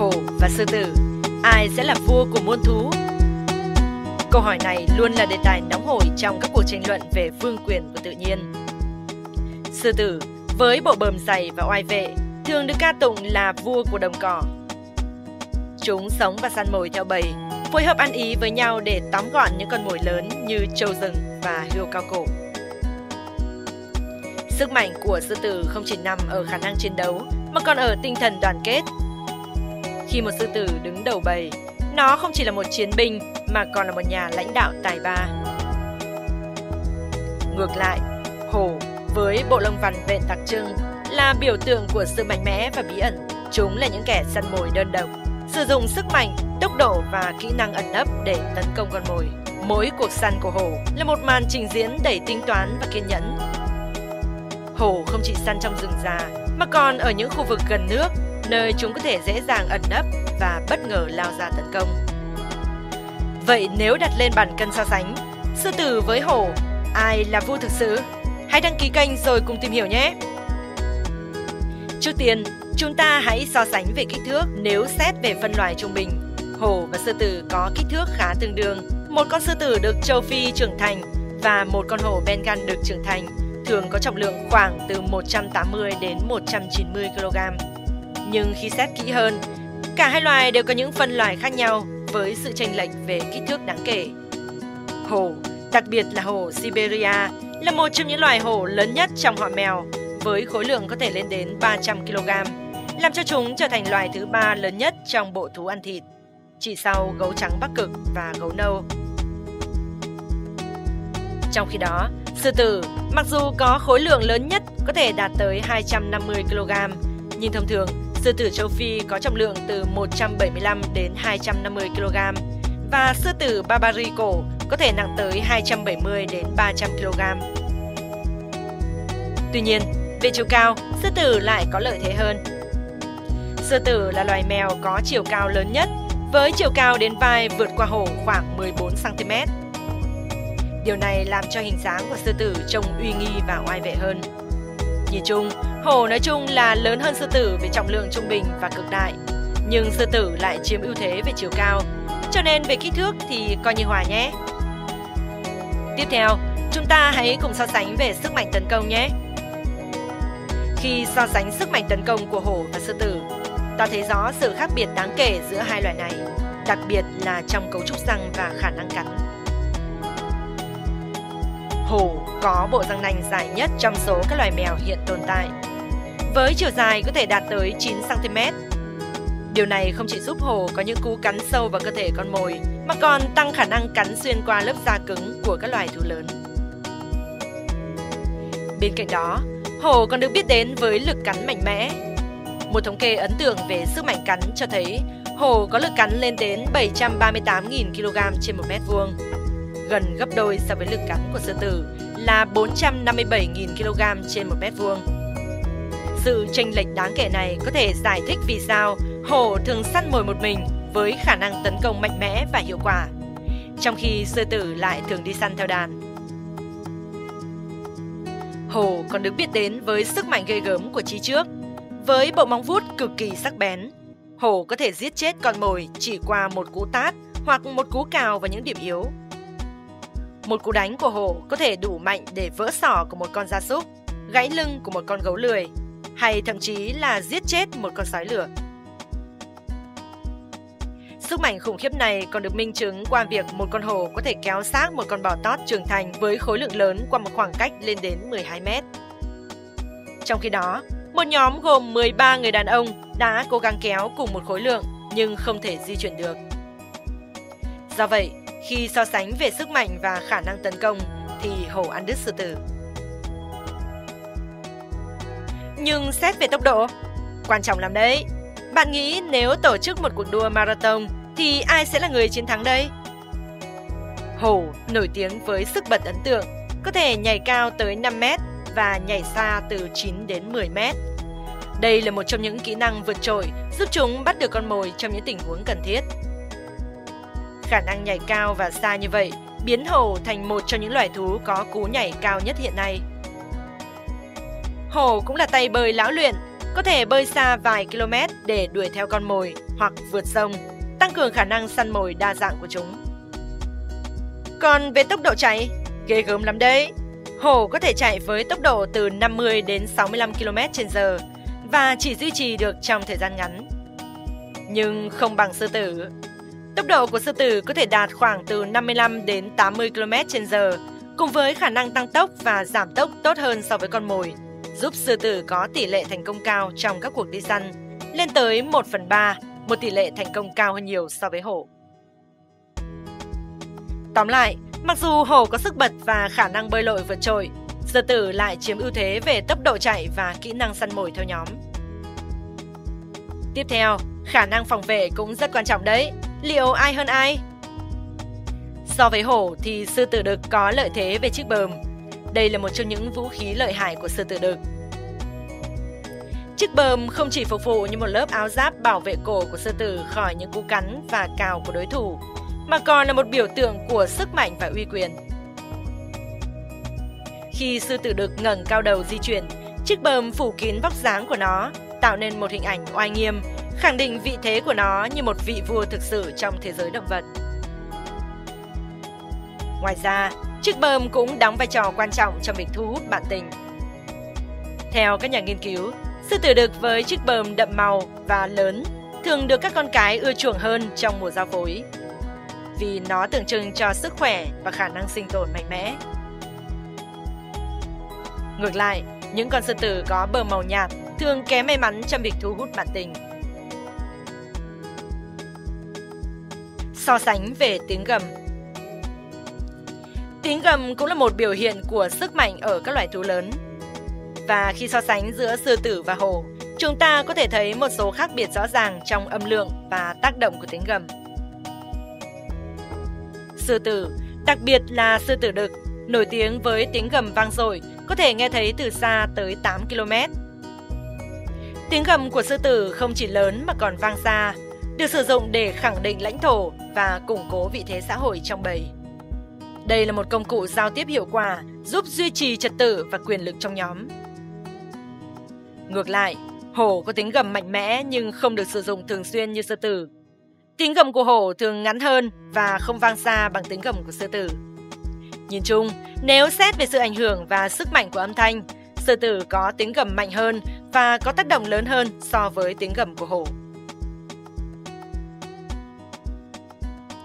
hổ và sư tử, ai sẽ là vua của muôn thú? Câu hỏi này luôn là đề tài nóng hổi trong các cuộc tranh luận về vương quyền của tự nhiên. Sư tử, với bộ bờm dày và oai vệ, thường được ca tụng là vua của đồng cỏ. Chúng sống và săn mồi theo bầy, phối hợp ăn ý với nhau để tóm gọn những con mồi lớn như trâu rừng và hươu cao cổ. Sức mạnh của sư tử không chỉ nằm ở khả năng chiến đấu, mà còn ở tinh thần đoàn kết. Khi một sư tử đứng đầu bầy, nó không chỉ là một chiến binh mà còn là một nhà lãnh đạo tài ba. Ngược lại, hổ với bộ lông vằn vện đặc trưng là biểu tượng của sự mạnh mẽ và bí ẩn. Chúng là những kẻ săn mồi đơn độc, sử dụng sức mạnh, tốc độ và kỹ năng ẩn nấp để tấn công con mồi. Mỗi cuộc săn của hổ là một màn trình diễn đầy tính toán và kiên nhẫn. Hổ không chỉ săn trong rừng già mà còn ở những khu vực gần nước, nơi chúng có thể dễ dàng ẩn nấp và bất ngờ lao ra tấn công. Vậy nếu đặt lên bàn cân so sánh, sư tử với hổ, ai là vua thực sự? Hãy đăng ký kênh rồi cùng tìm hiểu nhé! Trước tiên, chúng ta hãy so sánh về kích thước. Nếu xét về phân loài trung bình, hổ và sư tử có kích thước khá tương đương. Một con sư tử được châu Phi trưởng thành và một con hổ Bengal được trưởng thành thường có trọng lượng khoảng từ 180 đến 190 kg. Nhưng khi xét kỹ hơn, cả hai loài đều có những phân loài khác nhau với sự chênh lệch về kích thước đáng kể. Hổ, đặc biệt là hổ Siberia, là một trong những loài hổ lớn nhất trong họ mèo với khối lượng có thể lên đến 300 kg, làm cho chúng trở thành loài thứ 3 lớn nhất trong bộ thú ăn thịt, chỉ sau gấu trắng Bắc Cực và gấu nâu. Trong khi đó, sư tử mặc dù có khối lượng lớn nhất có thể đạt tới 250 kg, nhưng thông thường sư tử châu Phi có trọng lượng từ 175 đến 250 kg và sư tử Barbary cổ có thể nặng tới 270 đến 300 kg. Tuy nhiên, về chiều cao, sư tử lại có lợi thế hơn. Sư tử là loài mèo có chiều cao lớn nhất, với chiều cao đến vai vượt qua hổ khoảng 14 cm. Điều này làm cho hình dáng của sư tử trông uy nghi và oai vệ hơn. Nhìn chung, hổ nói chung là lớn hơn sư tử về trọng lượng trung bình và cực đại, nhưng sư tử lại chiếm ưu thế về chiều cao, cho nên về kích thước thì coi như hòa nhé. Tiếp theo, chúng ta hãy cùng so sánh về sức mạnh tấn công nhé. Khi so sánh sức mạnh tấn công của hổ và sư tử, ta thấy rõ sự khác biệt đáng kể giữa hai loài này, đặc biệt là trong cấu trúc răng và khả năng cắn. Hổ có bộ răng nanh dài nhất trong số các loài mèo hiện tồn tại, với chiều dài có thể đạt tới 9 cm. Điều này không chỉ giúp hổ có những cú cắn sâu vào cơ thể con mồi, mà còn tăng khả năng cắn xuyên qua lớp da cứng của các loài thú lớn. Bên cạnh đó, hổ còn được biết đến với lực cắn mạnh mẽ. Một thống kê ấn tượng về sức mạnh cắn cho thấy hổ có lực cắn lên đến 738.000 kg trên 1 mét vuông, gần gấp đôi so với lực cắn của sư tử là 457.000 kg trên 1 mét vuông. Sự chênh lệch đáng kể này có thể giải thích vì sao hổ thường săn mồi một mình với khả năng tấn công mạnh mẽ và hiệu quả, trong khi sư tử lại thường đi săn theo đàn. Hổ còn được biết đến với sức mạnh ghê gớm của trí trước. Với bộ móng vuốt cực kỳ sắc bén, hổ có thể giết chết con mồi chỉ qua một cú tát hoặc một cú cào vào những điểm yếu. Một cú đánh của hổ có thể đủ mạnh để vỡ sọ của một con gia súc, gãy lưng của một con gấu lười, hay thậm chí là giết chết một con sói lửa. Sức mạnh khủng khiếp này còn được minh chứng qua việc một con hổ có thể kéo xác một con bò tót trưởng thành với khối lượng lớn qua một khoảng cách lên đến 12 mét. Trong khi đó, một nhóm gồm 13 người đàn ông đã cố gắng kéo cùng một khối lượng nhưng không thể di chuyển được. Do vậy, khi so sánh về sức mạnh và khả năng tấn công thì hổ ăn đứt sư tử. Nhưng xét về tốc độ, quan trọng lắm đấy. Bạn nghĩ nếu tổ chức một cuộc đua marathon thì ai sẽ là người chiến thắng đây? Hổ nổi tiếng với sức bật ấn tượng, có thể nhảy cao tới 5 mét và nhảy xa từ 9 đến 10 mét. Đây là một trong những kỹ năng vượt trội giúp chúng bắt được con mồi trong những tình huống cần thiết. Khả năng nhảy cao và xa như vậy biến hổ thành một trong những loài thú có cú nhảy cao nhất hiện nay. Hổ cũng là tay bơi lão luyện, có thể bơi xa vài km để đuổi theo con mồi hoặc vượt sông, tăng cường khả năng săn mồi đa dạng của chúng. Còn về tốc độ chạy, ghê gớm lắm đấy. Hổ có thể chạy với tốc độ từ 50 đến 65 km/h và chỉ duy trì được trong thời gian ngắn. Nhưng không bằng sư tử. Tốc độ của sư tử có thể đạt khoảng từ 55 đến 80 km/h, cùng với khả năng tăng tốc và giảm tốc tốt hơn so với con mồi, giúp sư tử có tỷ lệ thành công cao trong các cuộc đi săn, lên tới 1/3, một tỷ lệ thành công cao hơn nhiều so với hổ. Tóm lại, mặc dù hổ có sức bật và khả năng bơi lội vượt trội, sư tử lại chiếm ưu thế về tốc độ chạy và kỹ năng săn mồi theo nhóm. Tiếp theo, khả năng phòng vệ cũng rất quan trọng đấy. Liệu ai hơn ai? So với hổ thì sư tử đực có lợi thế về chiếc bờm. Đây là một trong những vũ khí lợi hại của sư tử đực. Chiếc bờm không chỉ phục vụ như một lớp áo giáp bảo vệ cổ của sư tử khỏi những cú cắn và cào của đối thủ, mà còn là một biểu tượng của sức mạnh và uy quyền. Khi sư tử đực ngẩng cao đầu di chuyển, chiếc bờm phủ kín vóc dáng của nó, tạo nên một hình ảnh oai nghiêm, khẳng định vị thế của nó như một vị vua thực sự trong thế giới động vật. Ngoài ra, chiếc bờm cũng đóng vai trò quan trọng trong việc thu hút bạn tình. Theo các nhà nghiên cứu, sư tử đực với chiếc bờm đậm màu và lớn thường được các con cái ưa chuộng hơn trong mùa giao phối, vì nó tượng trưng cho sức khỏe và khả năng sinh tồn mạnh mẽ. Ngược lại, những con sư tử có bờm màu nhạt thường kém may mắn trong việc thu hút bạn tình. So sánh về tiếng gầm. Tiếng gầm cũng là một biểu hiện của sức mạnh ở các loài thú lớn. Và khi so sánh giữa sư tử và hổ, chúng ta có thể thấy một số khác biệt rõ ràng trong âm lượng và tác động của tiếng gầm. Sư tử, đặc biệt là sư tử đực, nổi tiếng với tiếng gầm vang dội, có thể nghe thấy từ xa tới 8 km. Tiếng gầm của sư tử không chỉ lớn mà còn vang xa, được sử dụng để khẳng định lãnh thổ và củng cố vị thế xã hội trong bầy. Đây là một công cụ giao tiếp hiệu quả, giúp duy trì trật tự và quyền lực trong nhóm. Ngược lại, hổ có tiếng gầm mạnh mẽ nhưng không được sử dụng thường xuyên như sư tử. Tiếng gầm của hổ thường ngắn hơn và không vang xa bằng tiếng gầm của sư tử. Nhìn chung, nếu xét về sự ảnh hưởng và sức mạnh của âm thanh, sư tử có tiếng gầm mạnh hơn và có tác động lớn hơn so với tiếng gầm của hổ.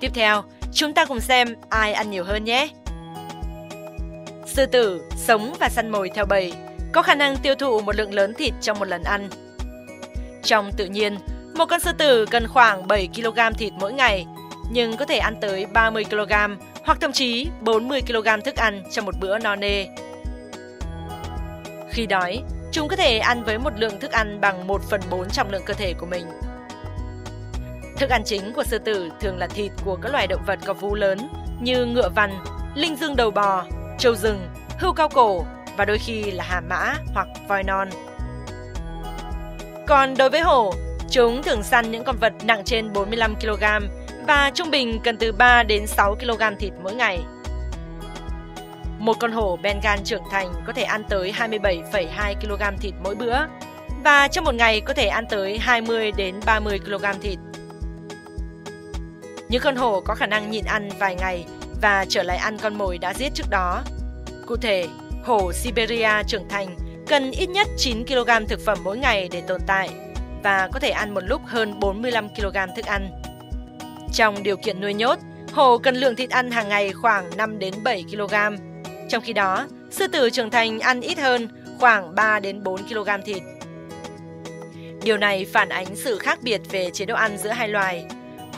Tiếp theo, chúng ta cùng xem ai ăn nhiều hơn nhé. Sư tử sống và săn mồi theo bầy, có khả năng tiêu thụ một lượng lớn thịt trong một lần ăn. Trong tự nhiên, một con sư tử cần khoảng 7 kg thịt mỗi ngày, nhưng có thể ăn tới 30 kg hoặc thậm chí 40 kg thức ăn trong một bữa no nê. Khi đói, chúng có thể ăn với một lượng thức ăn bằng 1/4 trọng lượng cơ thể của mình. Thức ăn chính của sư tử thường là thịt của các loài động vật có vú lớn như ngựa vằn, linh dương đầu bò, trâu rừng, hươu cao cổ và đôi khi là hà mã hoặc voi non. Còn đối với hổ, chúng thường săn những con vật nặng trên 45 kg và trung bình cần từ 3 đến 6 kg thịt mỗi ngày. Một con hổ Bengal trưởng thành có thể ăn tới 27,2 kg thịt mỗi bữa và trong một ngày có thể ăn tới 20 đến 30 kg thịt. Những con hổ có khả năng nhịn ăn vài ngày và trở lại ăn con mồi đã giết trước đó. Cụ thể, hổ Siberia trưởng thành cần ít nhất 9 kg thực phẩm mỗi ngày để tồn tại và có thể ăn một lúc hơn 45 kg thức ăn. Trong điều kiện nuôi nhốt, hổ cần lượng thịt ăn hàng ngày khoảng 5 đến 7 kg. Trong khi đó, sư tử trưởng thành ăn ít hơn, khoảng 3 đến 4 kg thịt. Điều này phản ánh sự khác biệt về chế độ ăn giữa hai loài.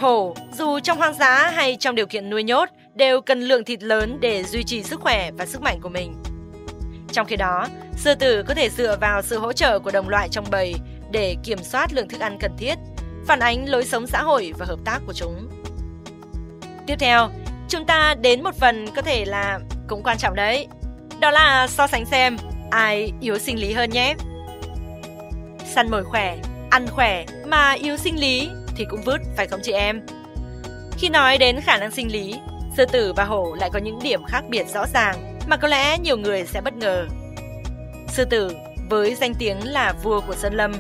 Hổ, dù trong hoang dã hay trong điều kiện nuôi nhốt, đều cần lượng thịt lớn để duy trì sức khỏe và sức mạnh của mình. Trong khi đó, sư tử có thể dựa vào sự hỗ trợ của đồng loại trong bầy để kiểm soát lượng thức ăn cần thiết, phản ánh lối sống xã hội và hợp tác của chúng. Tiếp theo, chúng ta đến một phần có thể là cũng quan trọng đấy. Đó là so sánh xem ai yếu sinh lý hơn nhé. Săn mồi khỏe, ăn khỏe mà yếu sinh lý thì cũng vứt, phải không chị em? Khi nói đến khả năng sinh lý, sư tử và hổ lại có những điểm khác biệt rõ ràng mà có lẽ nhiều người sẽ bất ngờ. Sư tử với danh tiếng là vua của Sơn Lâm,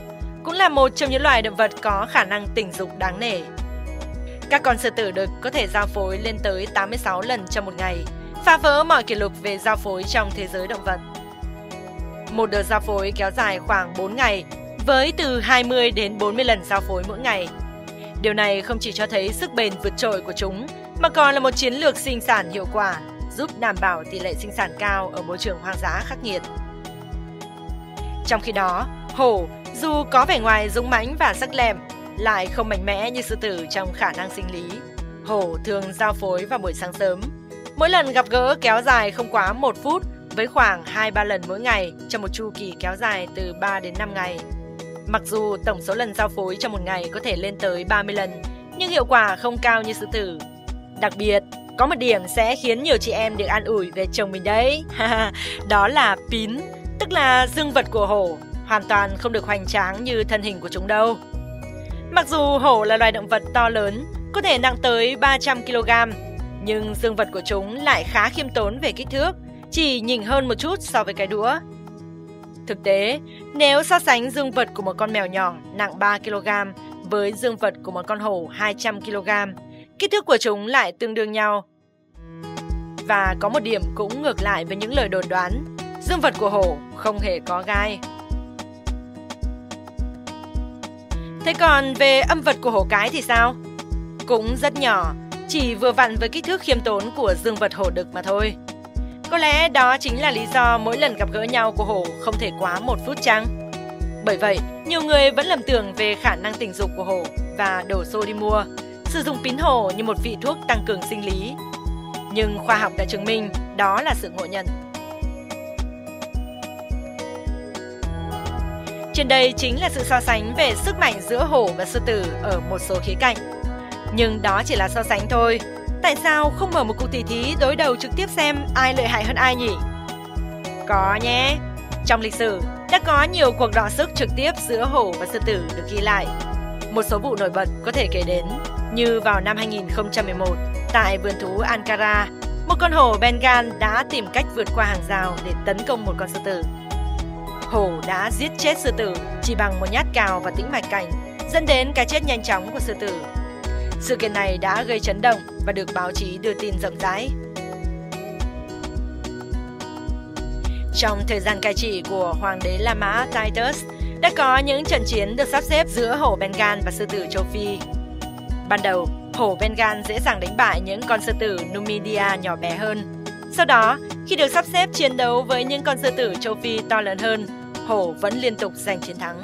cũng là một trong những loài động vật có khả năng tình dục đáng nể. Các con sư tử đực có thể giao phối lên tới 86 lần trong một ngày, phá vỡ mọi kỷ lục về giao phối trong thế giới động vật. Một đợt giao phối kéo dài khoảng 4 ngày, với từ 20 đến 40 lần giao phối mỗi ngày. Điều này không chỉ cho thấy sức bền vượt trội của chúng, mà còn là một chiến lược sinh sản hiệu quả, giúp đảm bảo tỷ lệ sinh sản cao ở môi trường hoang dã khắc nghiệt. Trong khi đó, hổ, dù có vẻ ngoài dũng mãnh và sắc lẹm, lại không mạnh mẽ như sư tử trong khả năng sinh lý. Hổ thường giao phối vào buổi sáng sớm. Mỗi lần gặp gỡ kéo dài không quá 1 phút, với khoảng 2-3 lần mỗi ngày trong một chu kỳ kéo dài từ 3 đến 5 ngày. Mặc dù tổng số lần giao phối trong một ngày có thể lên tới 30 lần, nhưng hiệu quả không cao như sư tử. Đặc biệt, có một điểm sẽ khiến nhiều chị em được an ủi về chồng mình đấy. Đó là pín, tức là dương vật của hổ, hoàn toàn không được hoành tráng như thân hình của chúng đâu. Mặc dù hổ là loài động vật to lớn, có thể nặng tới 300 kg, nhưng dương vật của chúng lại khá khiêm tốn về kích thước, chỉ nhỉnh hơn một chút so với cái đũa. Thực tế, nếu so sánh dương vật của một con mèo nhỏ nặng 3 kg với dương vật của một con hổ 200 kg, kích thước của chúng lại tương đương nhau. Và có một điểm cũng ngược lại với những lời đồn đoán, dương vật của hổ không hề có gai. Thế còn về âm vật của hổ cái thì sao? Cũng rất nhỏ, chỉ vừa vặn với kích thước khiêm tốn của dương vật hổ đực mà thôi. Có lẽ đó chính là lý do mỗi lần gặp gỡ nhau của hổ không thể quá 1 phút chăng? Bởi vậy, nhiều người vẫn lầm tưởng về khả năng tình dục của hổ và đổ xô đi mua, sử dụng pín hổ như một vị thuốc tăng cường sinh lý. Nhưng khoa học đã chứng minh đó là sự ngộ nhận. Trên đây chính là sự so sánh về sức mạnh giữa hổ và sư tử ở một số khía cạnh. Nhưng đó chỉ là so sánh thôi. Tại sao không mở một cuộc tỷ thí đối đầu trực tiếp xem ai lợi hại hơn ai nhỉ? Có nhé! Trong lịch sử, đã có nhiều cuộc đọ sức trực tiếp giữa hổ và sư tử được ghi lại. Một số vụ nổi bật có thể kể đến như vào năm 2011, tại vườn thú Ankara, một con hổ Bengal đã tìm cách vượt qua hàng rào để tấn công một con sư tử. Hổ đã giết chết sư tử chỉ bằng một nhát cào vào tĩnh mạch cảnh, dẫn đến cái chết nhanh chóng của sư tử. Sự kiện này đã gây chấn động và được báo chí đưa tin rộng rãi. Trong thời gian cai trị của hoàng đế La Mã Titus, đã có những trận chiến được sắp xếp giữa hổ Bengal và sư tử châu Phi. Ban đầu, hổ Bengal dễ dàng đánh bại những con sư tử Numidia nhỏ bé hơn. Sau đó, khi được sắp xếp chiến đấu với những con sư tử châu Phi to lớn hơn, hổ vẫn liên tục giành chiến thắng.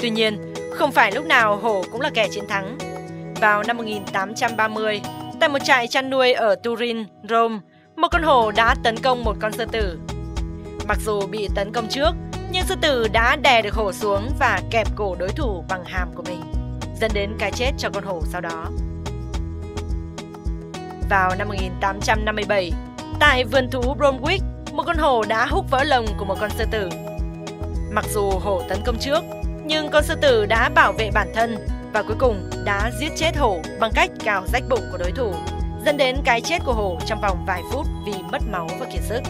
Tuy nhiên, không phải lúc nào hổ cũng là kẻ chiến thắng. Vào năm 1830, tại một trại chăn nuôi ở Turin, Rome, một con hổ đã tấn công một con sư tử. Mặc dù bị tấn công trước, nhưng sư tử đã đè được hổ xuống và kẹp cổ đối thủ bằng hàm của mình, dẫn đến cái chết cho con hổ sau đó. Vào năm 1857, tại vườn thú Bromwich, một con hổ đã húc vỡ lồng của một con sư tử. Mặc dù hổ tấn công trước, nhưng con sư tử đã bảo vệ bản thân và cuối cùng đã giết chết hổ bằng cách cào rách bụng của đối thủ, dẫn đến cái chết của hổ trong vòng vài phút vì mất máu và kiệt sức.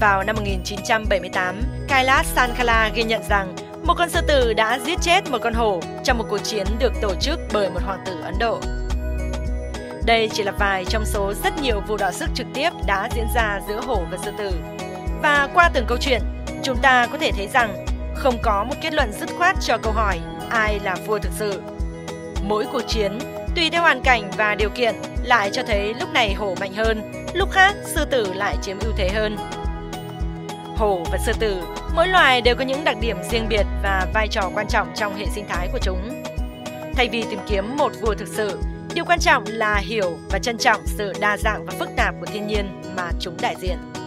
Vào năm 1978, Kailash Sankala ghi nhận rằng một con sư tử đã giết chết một con hổ trong một cuộc chiến được tổ chức bởi một hoàng tử Ấn Độ. Đây chỉ là vài trong số rất nhiều vụ đọ sức trực tiếp đã diễn ra giữa hổ và sư tử. Và qua từng câu chuyện, chúng ta có thể thấy rằng không có một kết luận dứt khoát cho câu hỏi ai là vua thực sự. Mỗi cuộc chiến, tùy theo hoàn cảnh và điều kiện, lại cho thấy lúc này hổ mạnh hơn, lúc khác sư tử lại chiếm ưu thế hơn. Hổ và sư tử, mỗi loài đều có những đặc điểm riêng biệt và vai trò quan trọng trong hệ sinh thái của chúng. Thay vì tìm kiếm một vua thực sự, điều quan trọng là hiểu và trân trọng sự đa dạng và phức tạp của thiên nhiên mà chúng đại diện.